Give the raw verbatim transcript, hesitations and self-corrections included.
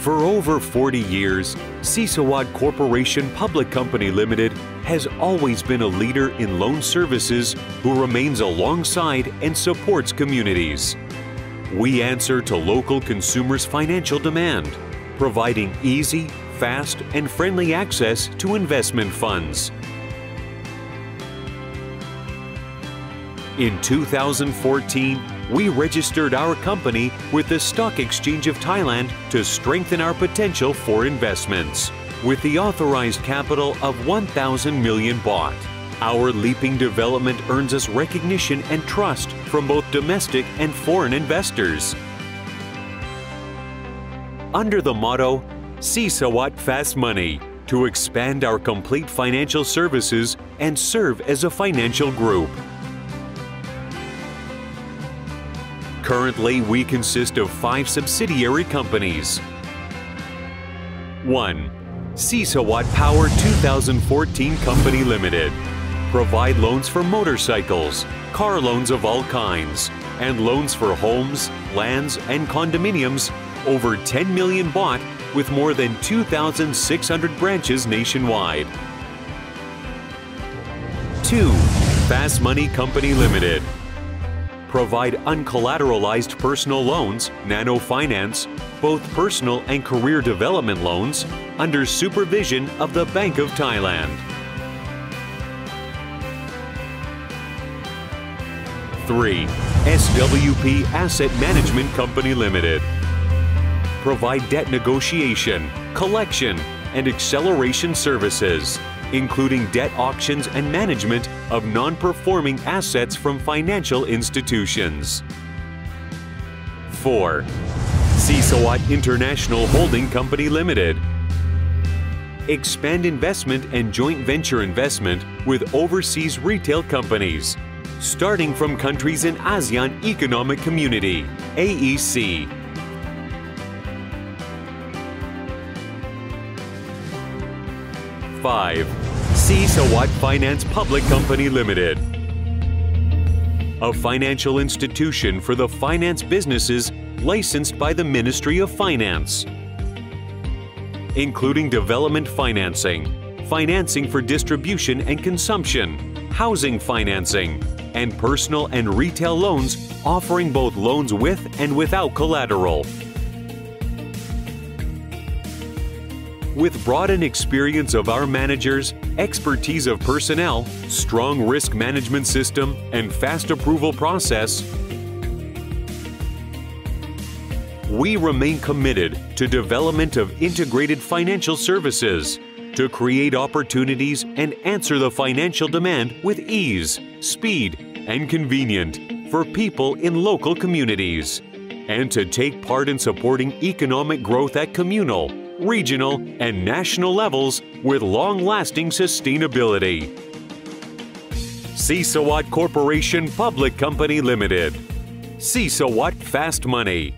For over forty years, Srisawad Corporation Public Company Limited has always been a leader in loan services who remains alongside and supports communities. We answer to local consumers' financial demand, providing easy, fast, and friendly access to investment funds. In two thousand fourteen, we registered our company with the Stock Exchange of Thailand to strengthen our potential for investments. With the authorized capital of one thousand million baht, our leaping development earns us recognition and trust from both domestic and foreign investors. Under the motto, Srisawad Fast Money, to expand our complete financial services and serve as a financial group. Currently, we consist of five subsidiary companies. one. Srisawad Power twenty fourteen Company Limited. Provide loans for motorcycles, car loans of all kinds, and loans for homes, lands, and condominiums over ten million baht with more than two thousand six hundred branches nationwide. two. Fast Money Company Limited. Provide uncollateralized personal loans, nano finance, both personal and career development loans, under supervision of the Bank of Thailand. three. S W P Asset Management Company Limited. Provide debt negotiation, collection, and acceleration services, including debt auctions and management of non-performing assets from financial institutions. four. Srisawad International Holding Company Limited. Expand investment and joint venture investment with overseas retail companies, starting from countries in ASEAN Economic Community, A E C. five. Srisawad Finance Public Company Limited. A financial institution for the finance businesses licensed by the Ministry of Finance, including development financing, financing for distribution and consumption, housing financing, and personal and retail loans, offering both loans with and without collateral. With broadened experience of our managers, expertise of personnel, strong risk management system, and fast approval process, we remain committed to development of integrated financial services to create opportunities and answer the financial demand with ease, speed, and convenience for people in local communities, and to take part in supporting economic growth at communal, regional, and national levels with long-lasting sustainability. Srisawad Corporation Public Company Limited. Srisawad Fast Money.